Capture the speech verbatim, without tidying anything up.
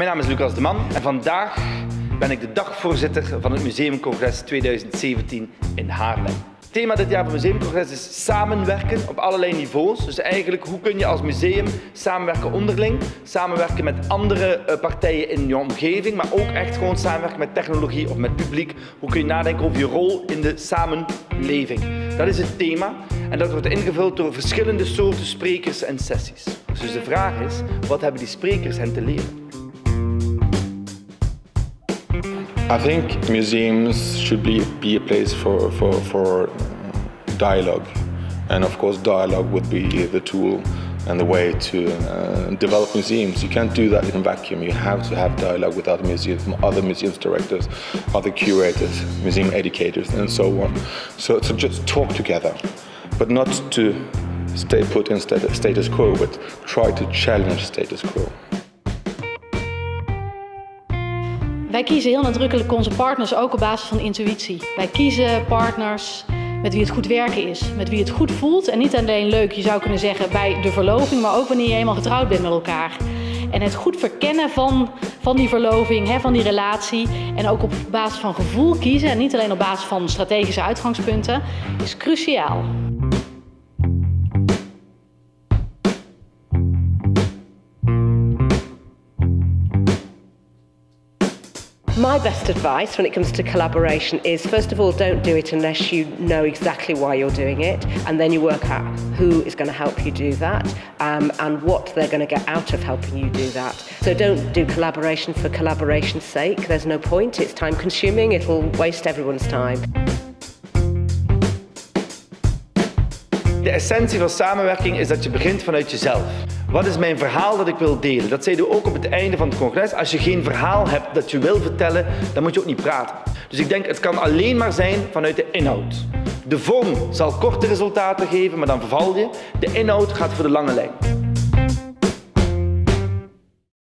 Mijn naam is Lucas de Man en vandaag ben ik de dagvoorzitter van het Museumcongres tweeduizend zeventien in Haarlem. Het thema dit jaar van het Museumcongres is samenwerken op allerlei niveaus. Dus eigenlijk hoe kun je als museum samenwerken onderling, samenwerken met andere partijen in je omgeving, maar ook echt gewoon samenwerken met technologie of met publiek. Hoe kun je nadenken over je rol in de samenleving? Dat is het thema en dat wordt ingevuld door verschillende soorten sprekers en sessies. Dus de vraag is, wat hebben die sprekers hen te leren? I think museums should be, be a place for, for, for dialogue, and of course dialogue would be the tool and the way to uh, develop museums. You can't do that in a vacuum. You have to have dialogue with other museums, other museums directors, other curators, museum educators and so on. So, so just talk together, but not to stay put in status quo, but try to challenge status quo. Wij kiezen heel nadrukkelijk onze partners ook op basis van intuïtie. Wij kiezen partners met wie het goed werken is, met wie het goed voelt. En niet alleen leuk, je zou kunnen zeggen, bij de verloving, maar ook wanneer je helemaal getrouwd bent met elkaar. En het goed verkennen van, van die verloving, hè, van die relatie en ook op basis van gevoel kiezen en niet alleen op basis van strategische uitgangspunten, is cruciaal. My best advice when it comes to collaboration is, first of all, don't do it unless you know exactly why you're doing it, and then you work out who is going to help you do that um, and what they're going to get out of helping you do that. So don't do collaboration for collaboration's sake. There's no point. It's time consuming. It'll waste everyone's time. De essentie van samenwerking is dat je begint vanuit jezelf. Wat is mijn verhaal dat ik wil delen? Dat zeiden we ook op het einde van het congres. Als je geen verhaal hebt dat je wil vertellen, dan moet je ook niet praten. Dus ik denk, het kan alleen maar zijn vanuit de inhoud. De vorm zal korte resultaten geven, maar dan verval je. De inhoud gaat voor de lange lijn.